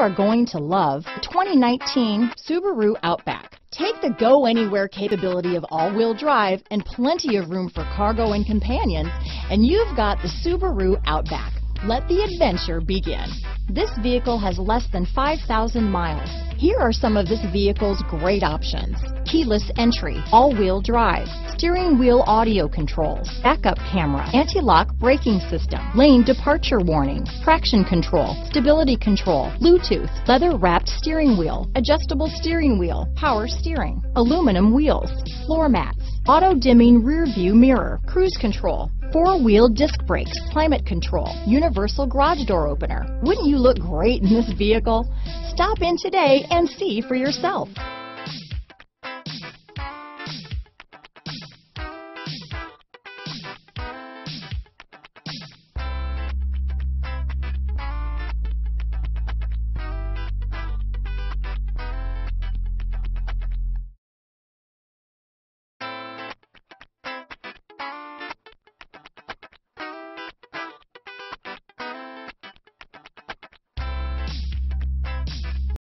are going to love the 2019 Subaru Outback. Take the go-anywhere capability of all-wheel drive and plenty of room for cargo and companions, and you've got the Subaru Outback. Let the adventure begin. This vehicle has less than 5,000 miles. Here are some of this vehicle's great options: keyless entry, all-wheel drive, steering wheel audio controls, backup camera, anti-lock braking system, lane departure warning, traction control, stability control, Bluetooth, leather-wrapped steering wheel, adjustable steering wheel, power steering, aluminum wheels, floor mats, auto-dimming rear-view mirror, cruise control, four-wheel disc brakes, climate control, universal garage door opener. Wouldn't you look great in this vehicle? Stop in today and see for yourself.